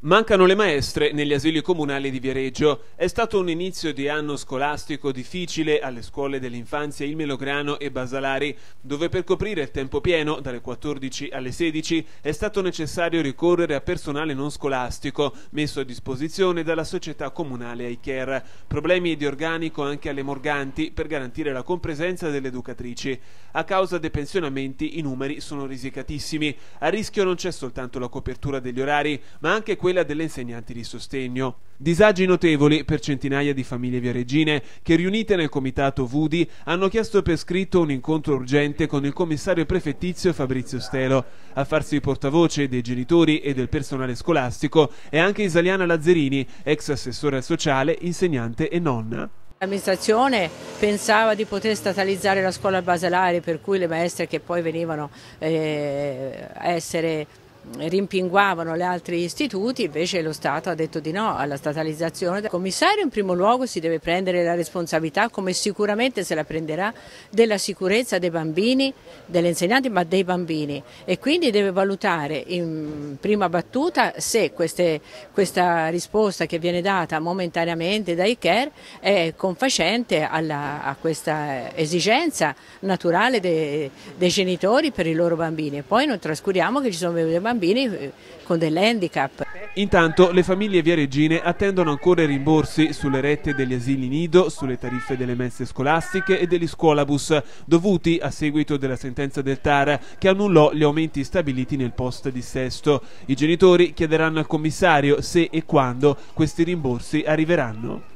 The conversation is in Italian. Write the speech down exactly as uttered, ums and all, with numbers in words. Mancano le maestre negli asili comunali di Viareggio. È stato un inizio di anno scolastico difficile alle scuole dell'infanzia Il Melograno e Basalari, dove per coprire il tempo pieno, dalle quattordici alle sedici, è stato necessario ricorrere a personale non scolastico, messo a disposizione dalla società comunale I Care. Problemi di organico anche alle Morganti per garantire la compresenza delle educatrici. A causa dei pensionamenti i numeri sono risicatissimi. A rischio non c'è soltanto la copertura degli orari, ma anche quella delle insegnanti di sostegno. Disagi notevoli per centinaia di famiglie viareggine che, riunite nel comitato VUDI, hanno chiesto per scritto un incontro urgente con il commissario prefettizio Fabrizio Stelo. A farsi portavoce dei genitori e del personale scolastico è anche Isaliana Lazzerini, ex assessora sociale, insegnante e nonna. L'amministrazione pensava di poter statalizzare la scuola Basalari, per cui le maestre che poi venivano eh, a essere rimpinguavano gli altri istituti, invece lo Stato ha detto di no alla statalizzazione. Il commissario in primo luogo si deve prendere la responsabilità, come sicuramente se la prenderà, della sicurezza dei bambini, degli insegnanti, ma dei bambini, e quindi deve valutare in prima battuta se queste, questa risposta che viene data momentaneamente da I Care è confacente alla, a questa esigenza naturale dei, dei genitori per i loro bambini. E poi non trascuriamo che ci sono dei bambini bambini con dell'handicap. Intanto le famiglie viareggine attendono ancora i rimborsi sulle rette degli asili nido, sulle tariffe delle messe scolastiche e degli scuolabus, dovuti a seguito della sentenza del T A R che annullò gli aumenti stabiliti nel post dissesto. I genitori chiederanno al commissario se e quando questi rimborsi arriveranno.